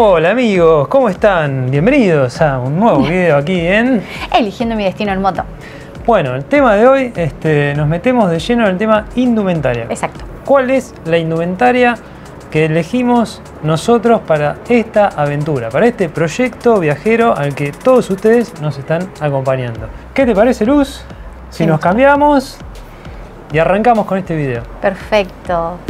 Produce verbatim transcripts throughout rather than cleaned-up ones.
Hola amigos, ¿cómo están? Bienvenidos a un nuevo video aquí en... Eligiendo mi destino en moto. Bueno, el tema de hoy, este, nos metemos de lleno en el tema indumentaria. Exacto. ¿Cuál es la indumentaria que elegimos nosotros para esta aventura? Para este proyecto viajero al que todos ustedes nos están acompañando. ¿Qué te parece, Luz? Si nos cambiamos y arrancamos con este video. Perfecto.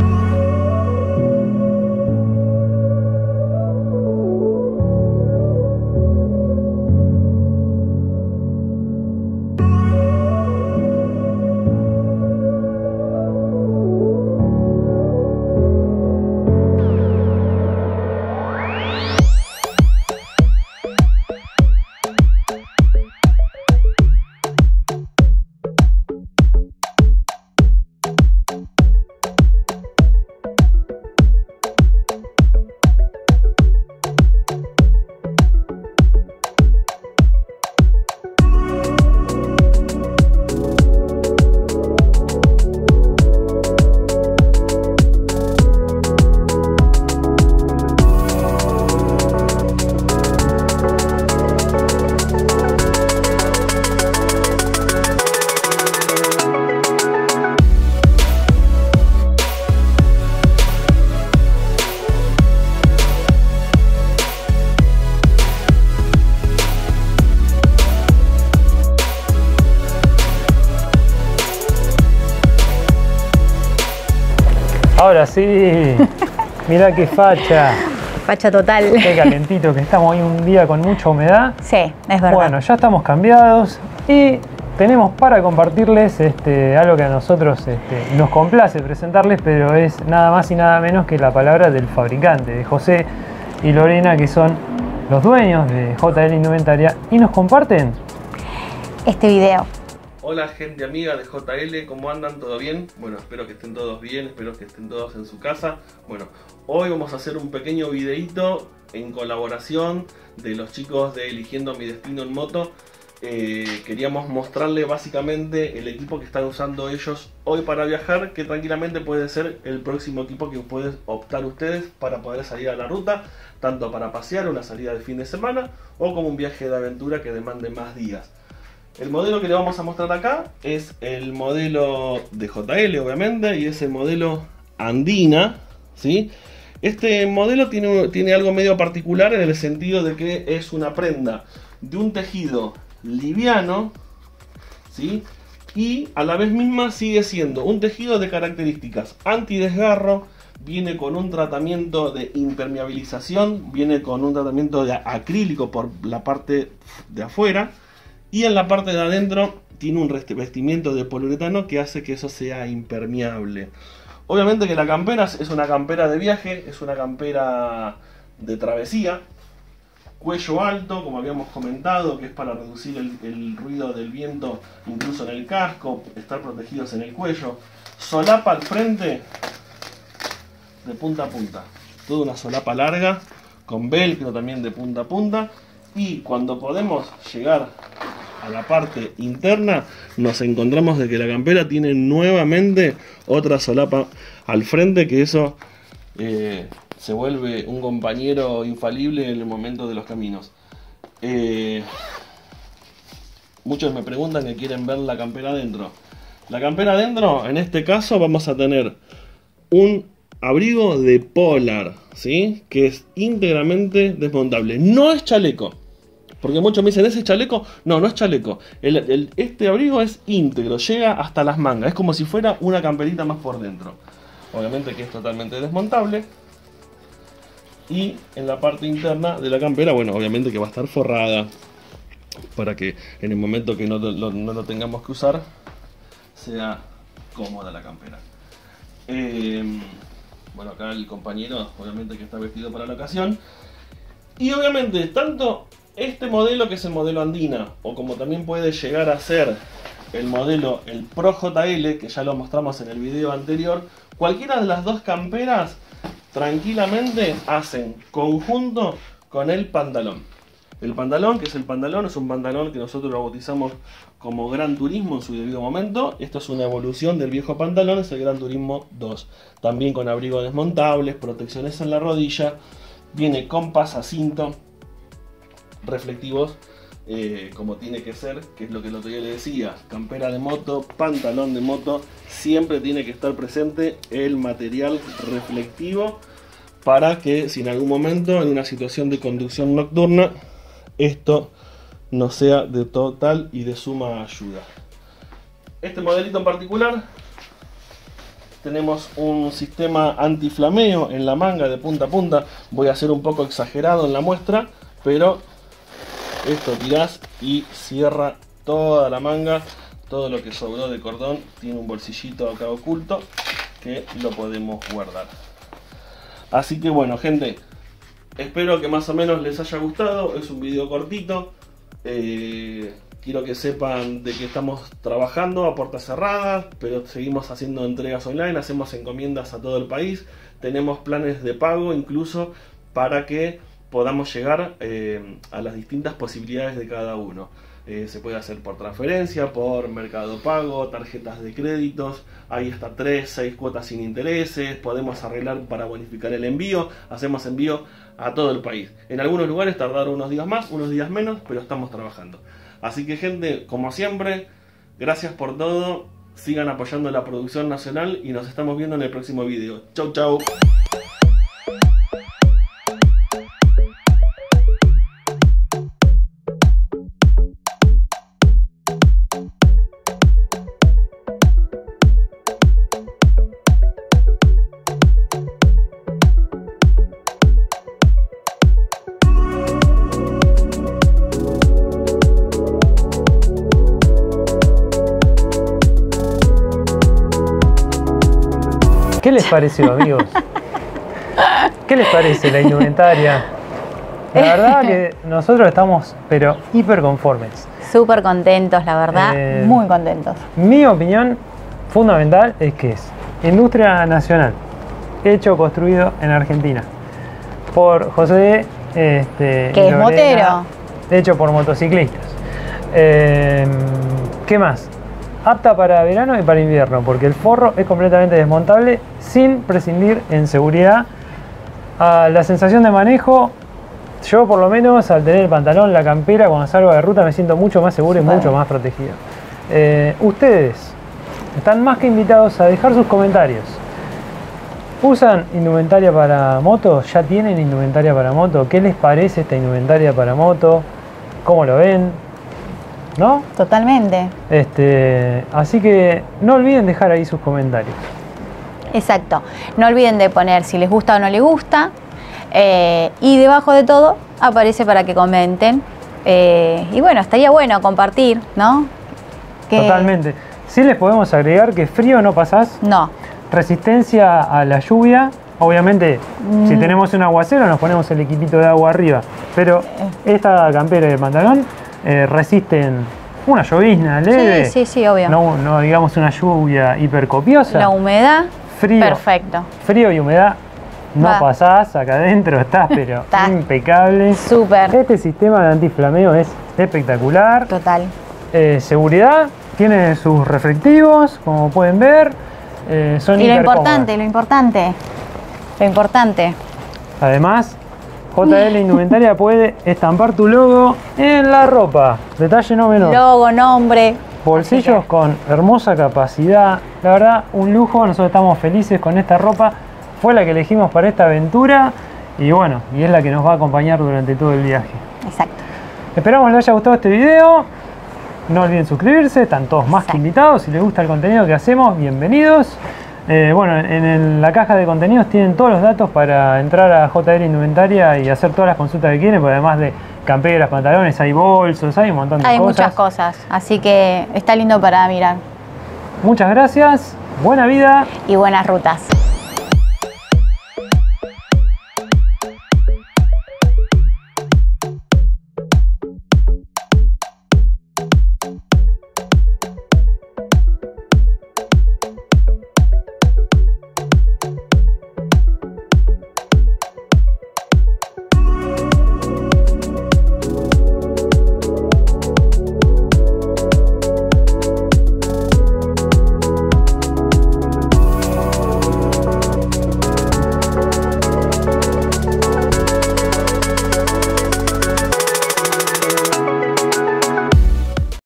Ahora sí, mirá qué facha. Facha total. Qué calentito que estamos hoy, un día con mucha humedad. Sí, es verdad. Bueno, ya estamos cambiados y tenemos para compartirles este, algo que a nosotros este, nos complace presentarles, pero es nada más y nada menos que la palabra del fabricante, de José y Lorena, que son los dueños de J L Indumentaria y nos comparten este video. Hola gente amiga de J L, ¿cómo andan? ¿Todo bien? Bueno, espero que estén todos bien, espero que estén todos en su casa. Bueno, hoy vamos a hacer un pequeño videito en colaboración de los chicos de Eligiendo Mi Destino en Moto. Eh, queríamos mostrarle básicamente el equipo que están usando ellos hoy para viajar, que tranquilamente puede ser el próximo equipo que pueden optar ustedes para poder salir a la ruta, tanto para pasear, una salida de fin de semana, o como un viaje de aventura que demande más días. El modelo que le vamos a mostrar acá es el modelo de J L, obviamente, y es el modelo Andina, ¿sí? Este modelo tiene, tiene algo medio particular en el sentido de que es una prenda de un tejido liviano, ¿sí? Y a la vez misma sigue siendo un tejido de características antidesgarro, viene con un tratamiento de impermeabilización, viene con un tratamiento de acrílico por la parte de afuera, y en la parte de adentro tiene un revestimiento de poliuretano que hace que eso sea impermeable. Obviamente que la campera es una campera de viaje, es una campera de travesía. Cuello alto, como habíamos comentado, que es para reducir el, el ruido del viento incluso en el casco, estar protegidos en el cuello. Solapa al frente de punta a punta. Toda una solapa larga, con velcro también de punta a punta. Y cuando podemos llegar a la parte interna, nos encontramos de que la campera tiene nuevamente otra solapa al frente, que eso eh, se vuelve un compañero infalible en el momento de los caminos. Eh, muchos me preguntan que quieren ver la campera adentro. La campera adentro, en este caso, vamos a tener un abrigo de polar, ¿sí? Que es íntegramente desmontable. No es chaleco. Porque muchos me dicen, ¿ese es chaleco? No, no es chaleco. El, el, este abrigo es íntegro, llega hasta las mangas. Es como si fuera una camperita más por dentro. Obviamente que es totalmente desmontable. Y en la parte interna de la campera, bueno, obviamente que va a estar forrada. Para que en el momento que no lo, no lo tengamos que usar, sea cómoda la campera. Eh, bueno, acá el compañero, obviamente que está vestido para la ocasión. Y obviamente, tanto... este modelo, que es el modelo Andina, o como también puede llegar a ser el modelo, el ProJL, que ya lo mostramos en el video anterior, cualquiera de las dos camperas tranquilamente hacen conjunto con el pantalón. El pantalón, que es el pantalón, es un pantalón que nosotros lo bautizamos como Gran Turismo en su debido momento. Esto es una evolución del viejo pantalón, es el Gran Turismo dos. También con abrigos desmontables, protecciones en la rodilla. Viene con pasacinto, reflectivos, eh, como tiene que ser, que es lo que el otro día le decía, campera de moto, pantalón de moto, siempre tiene que estar presente el material reflectivo para que si en algún momento, en una situación de conducción nocturna, esto no sea de total y de suma ayuda. Este modelito en particular, tenemos un sistema antiflameo en la manga de punta a punta. Voy a ser un poco exagerado en la muestra, pero esto tirás y cierra toda la manga. Todo lo que sobró de cordón tiene un bolsillito acá oculto que lo podemos guardar. Así que bueno, gente, espero que más o menos les haya gustado. Es un video cortito. Eh... Quiero que sepan de que estamos trabajando a puertas cerradas, pero seguimos haciendo entregas online, hacemos encomiendas a todo el país. Tenemos planes de pago incluso para que podamos llegar eh, a las distintas posibilidades de cada uno. Eh, se puede hacer por transferencia, por Mercado Pago, tarjetas de créditos. Hay hasta tres, seis cuotas sin intereses. Podemos arreglar para bonificar el envío. Hacemos envío a todo el país. En algunos lugares tardaron unos días más, unos días menos, pero estamos trabajando. Así que, gente, como siempre, gracias por todo, sigan apoyando la producción nacional y nos estamos viendo en el próximo video. Chau, chau. ¿Qué les pareció, amigos? ¿Qué les parece la indumentaria? La verdad que nosotros estamos, pero hiper conformes. Súper contentos, la verdad, eh, muy contentos. Mi opinión fundamental es que es industria nacional, hecho, construido en Argentina. Por José, este, que es motero. Hecho por motociclistas. Eh, ¿Qué más? Apta para verano y para invierno, porque el forro es completamente desmontable sin prescindir en seguridad. Ah, la sensación de manejo, yo por lo menos al tener el pantalón, la campera, cuando salgo de ruta me siento mucho más seguro y vale. mucho más protegido. Eh, ustedes están más que invitados a dejar sus comentarios. ¿Usan indumentaria para moto? ¿Ya tienen indumentaria para moto? ¿Qué les parece esta indumentaria para moto? ¿Cómo lo ven? ¿No? Totalmente. Este, así que no olviden dejar ahí sus comentarios. Exacto. No olviden de poner si les gusta o no les gusta. Eh, y debajo de todo aparece para que comenten. Eh, y bueno, estaría bueno compartir, ¿no? Que... Totalmente. Sí les podemos agregar que frío no pasás. No. Resistencia a la lluvia. Obviamente, mm. si tenemos un aguacero nos ponemos el equipito de agua arriba. Pero esta campera de pantalón... Eh, resisten una llovizna leve, sí, sí, sí, obvio. No, no digamos una lluvia hipercopiosa. La humedad, frío, perfecto. Frío y humedad, no Va. pasás, acá adentro estás, pero está. impecable. Súper. Este sistema de antiflameo es espectacular. Total. Eh, seguridad, tiene sus reflectivos, como pueden ver. Eh, son y lo importante, lo importante, lo importante. Además... J L Indumentaria puede estampar tu logo en la ropa. Detalle no menor. Logo, nombre. Bolsillos que... con hermosa capacidad. La verdad, un lujo. Nosotros estamos felices con esta ropa. Fue la que elegimos para esta aventura. Y bueno, y es la que nos va a acompañar durante todo el viaje. Exacto. Esperamos les haya gustado este video. No olviden suscribirse. Están todos más Exacto. que invitados. Si les gusta el contenido que hacemos, bienvenidos. Eh, bueno, en el, la caja de contenidos tienen todos los datos para entrar a J L Indumentaria y hacer todas las consultas que quieren, porque además de camperas, pantalones, hay bolsos, hay un montón de cosas. Hay muchas cosas, así que está lindo para mirar. Muchas gracias, buena vida. Y buenas rutas.